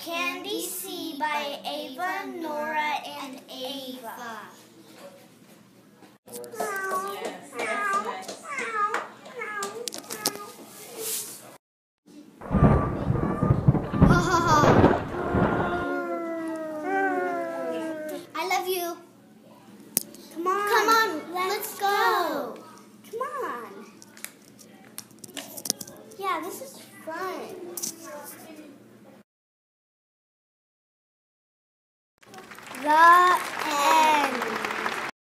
Candy Sea by Ava, Nora, and Ava. I love you. Come on, let's go. Come on. Yeah, this is fun.